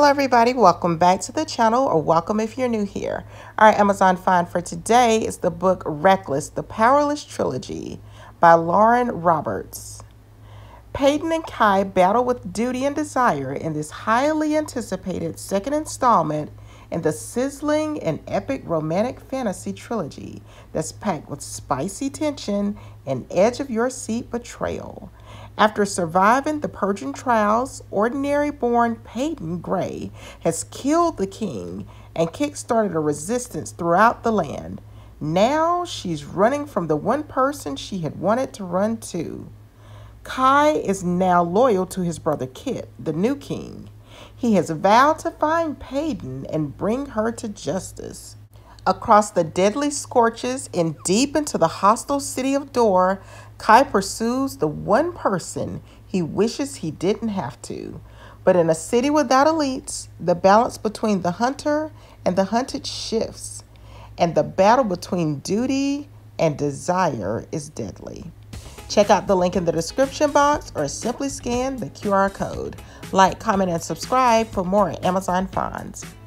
Hello everybody, welcome back to the channel, or welcome if you're new here. Our Amazon find for today is the book Reckless, The Powerless Trilogy by Lauren Roberts. Peyton and Kai battle with duty and desire in this highly anticipated second installment in the sizzling and epic romantic fantasy trilogy that's packed with spicy tension and edge-of-your-seat betrayal. After surviving the Persian trials, ordinary-born Peyton Gray has killed the king and kick-started a resistance throughout the land. Now she's running from the one person she had wanted to run to. Kai is now loyal to his brother Kit, the new king. He has vowed to find Peyton and bring her to justice. Across the deadly scorches and deep into the hostile city of Dor, Kai pursues the one person he wishes he didn't have to. But in a city without elites, the balance between the hunter and the hunted shifts, and the battle between duty and desire is deadly. Check out the link in the description box or simply scan the QR code. Like, comment, and subscribe for more Amazon finds.